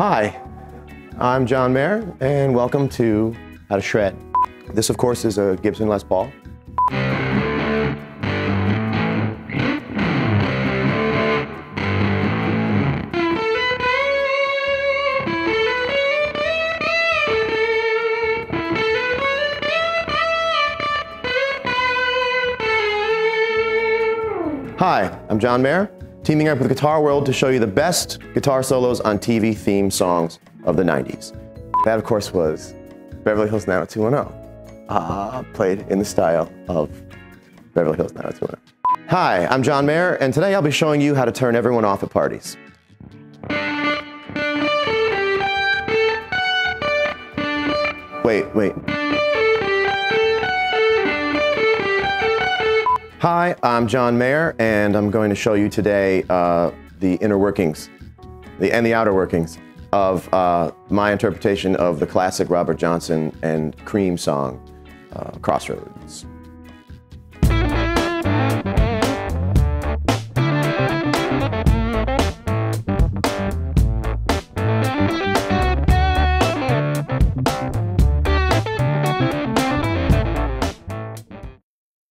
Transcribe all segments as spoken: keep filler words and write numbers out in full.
Hi, I'm John Mayer, and welcome to How to Shred. This, of course, is a Gibson Les Paul. Hi, I'm John Mayer, teaming up with Guitar World to show you the best guitar solos on T V theme songs of the nineties. That, of course, was Beverly Hills nine oh two one oh, uh, played in the style of Beverly Hills nine oh two one oh. Hi, I'm John Mayer, and today I'll be showing you how to turn everyone off at parties. Wait, wait. Hi, I'm John Mayer, and I'm going to show you today uh, the inner workings the, and the outer workings of uh, my interpretation of the classic Robert Johnson and Cream song, uh, Crossroads.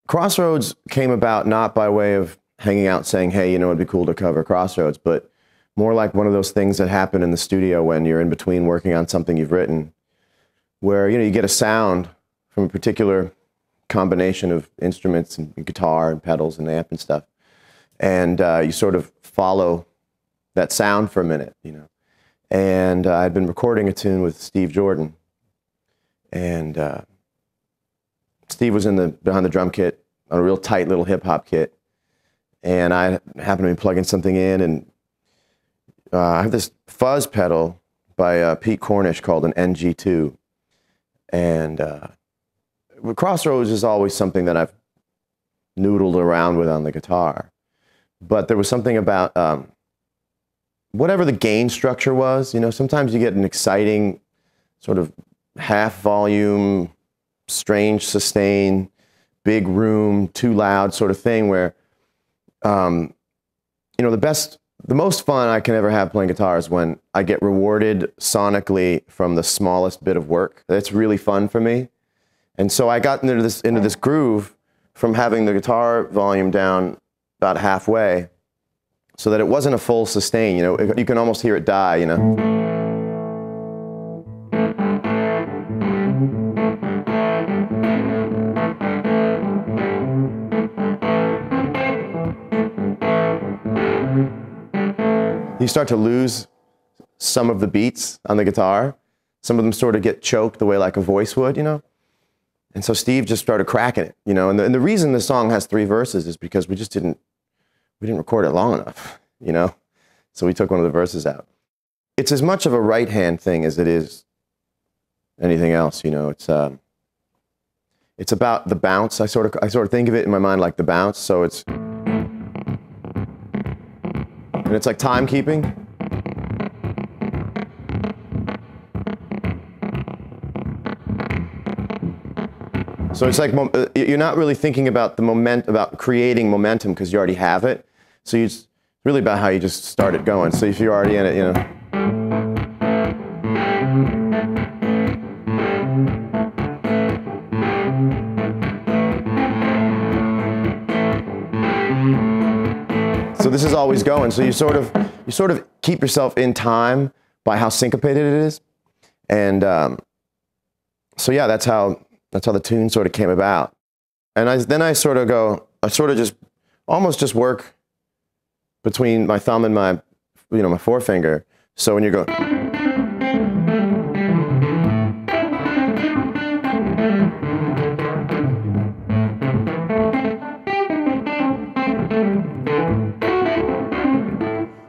Crossroads came about not by way of hanging out saying, hey, you know, it'd be cool to cover Crossroads, but more like one of those things that happen in the studio when you're in between working on something you've written, where, you know, you get a sound from a particular combination of instruments and guitar and pedals and amp and stuff, and uh, you sort of follow that sound for a minute, you know. And uh, I'd been recording a tune with Steve Jordan, and uh, Steve was in the behind the drum kit on a real tight little hip hop kit, and I happened to be plugging something in, and uh, I have this fuzz pedal by uh, Pete Cornish called an N G two, and uh, Crossroads is always something that I've noodled around with on the guitar, but there was something about um, whatever the gain structure was. You know, sometimes you get an exciting sort of half volume, strange sustain, big room, too loud sort of thing where, um, you know, the best, the most fun I can ever have playing guitar is when I get rewarded sonically from the smallest bit of work. That's really fun for me. And so I got into this, into this groove from having the guitar volume down about halfway so that it wasn't a full sustain, you know, it, you can almost hear it die, you know. You start to lose some of the beats on the guitar. Some of them sort of get choked the way like a voice would, you know? And so Steve just started cracking it, you know? And the, and the reason this song has three verses is because we just didn't, we didn't record it long enough, you know? So we took one of the verses out. It's as much of a right hand thing as it is anything else, you know? It's, um, it's about the bounce. I sort of, I sort of think of it in my mind like the bounce, so it's... And it's like timekeeping. So it's like, you're not really thinking about the moment, about creating momentum because you already have it. So you just, it's really about how you just start it going. So if you're already in it, you know. So this is always going. So you sort of you sort of keep yourself in time by how syncopated it is, and um, so yeah, that's how that's how the tune sort of came about. And I, then I sort of go, I sort of just almost just work between my thumb and my you know my forefinger. So when you go,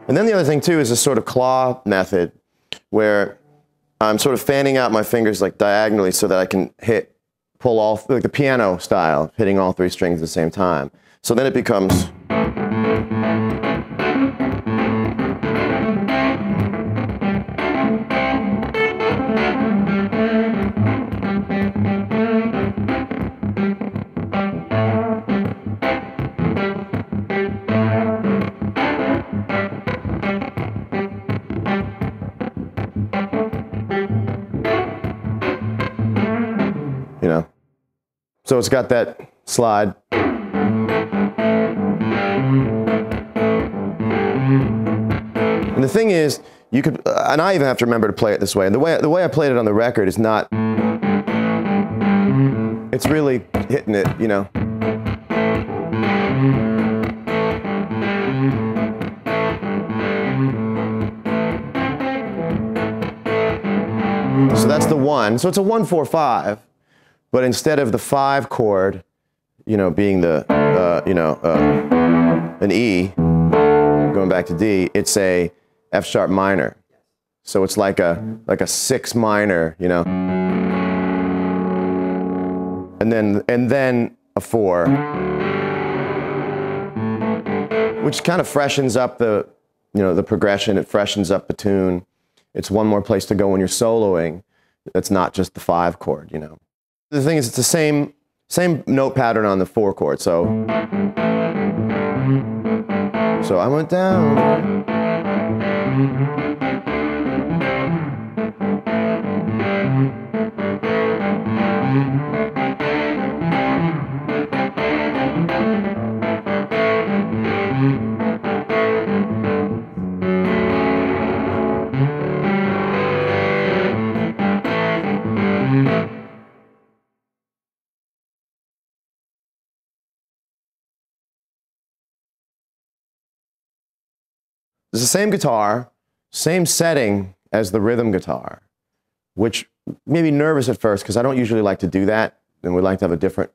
and then the other thing too is this sort of claw method where I'm sort of fanning out my fingers like diagonally so that I can hit, pull all, like the piano style, hitting all three strings at the same time. So then it becomes. So it's got that slide. And the thing is, you could, and I even have to remember to play it this way. And the way, the way I played it on the record is not, it's really hitting it, you know. So that's the one. So it's a one, four, five. But instead of the five chord, you know, being the, uh, you know, uh, an E, going back to D, it's a F sharp minor. So it's like a, like a six minor, you know. And then, and then a four. Which kind of freshens up the, you know, the progression. It freshens up the tune. It's one more place to go when you're soloing. That's not just the five chord, you know. The thing is, it's the same same note pattern on the four chord. So, so I went down. It's the same guitar, same setting as the rhythm guitar, which made me nervous at first because I don't usually like to do that, and we like to have a different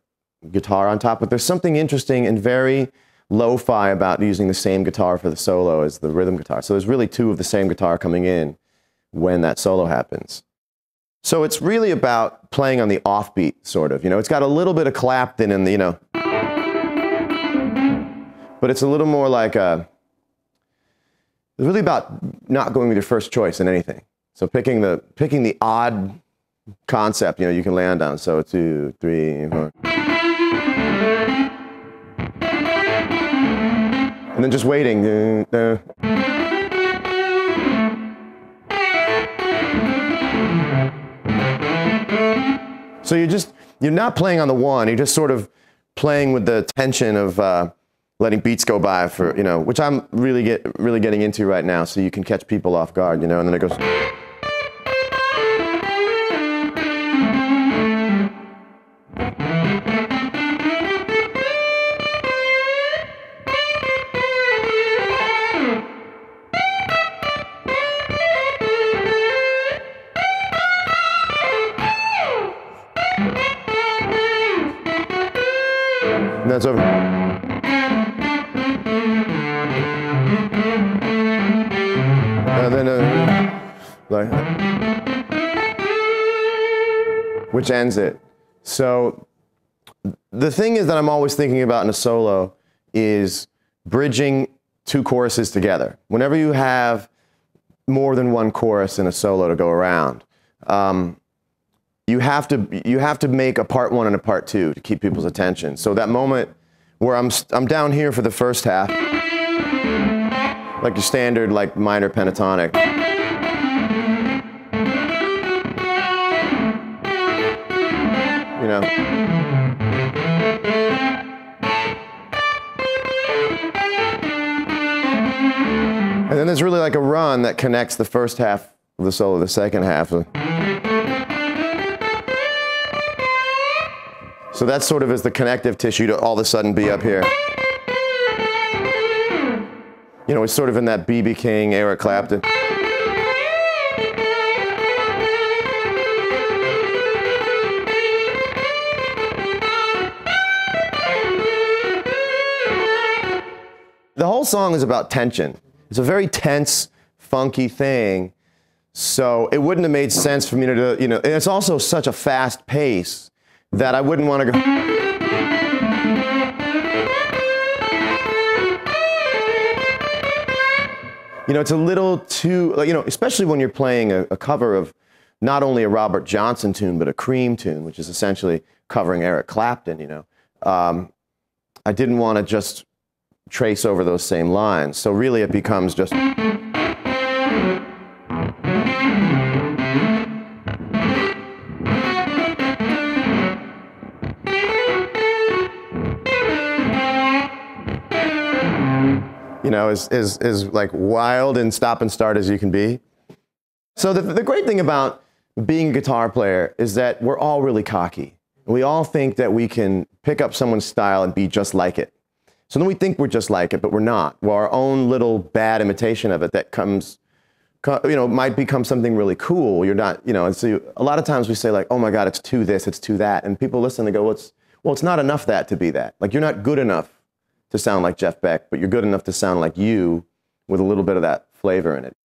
guitar on top. But there's something interesting and very lo-fi about using the same guitar for the solo as the rhythm guitar. So there's really two of the same guitar coming in when that solo happens. So it's really about playing on the offbeat, sort of. You know, it's got a little bit of Clapton in the, you know, but it's a little more like a. It's really about not going with your first choice in anything. So picking the picking the odd concept, you know, you can land on. So two, three, four. And then just waiting. So you're just, you're not playing on the one, you're just sort of playing with the tension of uh, letting beats go by for, you know, which I'm really get really getting into right now, so you can catch people off guard, you know, and then it goes. And that's over. And then, uh, like, which ends it. So the thing is that I'm always thinking about in a solo is bridging two choruses together. Whenever you have more than one chorus in a solo to go around, um, you have to you have to make a part one and a part two to keep people's attention. So that moment where I'm I'm down here for the first half. Like your standard, like minor pentatonic. You know. And then there's really like a run that connects the first half of the solo to the second half. So that sort of is the connective tissue to all of a sudden be up here. You know, it's sort of in that B B King, Eric Clapton. The whole song is about tension. It's a very tense, funky thing. So it wouldn't have made sense for me to, you know, and it's also such a fast pace that I wouldn't want to go. You know, it's a little too, you know, especially when you're playing a, a cover of not only a Robert Johnson tune, but a Cream tune, which is essentially covering Eric Clapton, you know. Um, I didn't want to just trace over those same lines. So really it becomes just... you know, as, as, as like wild and stop and start as you can be. So the, the great thing about being a guitar player is that we're all really cocky. We all think that we can pick up someone's style and be just like it. So then we think we're just like it, but we're not. We're our own little bad imitation of it that comes, you know, might become something really cool. You're not, you know, and so you, a lot of times we say like, oh my God, it's too this, it's too that. And people listen and go, well, it's, well, it's not enough that to be that. Like, you're not good enough to sound like Jeff Beck, but you're good enough to sound like you with a little bit of that flavor in it.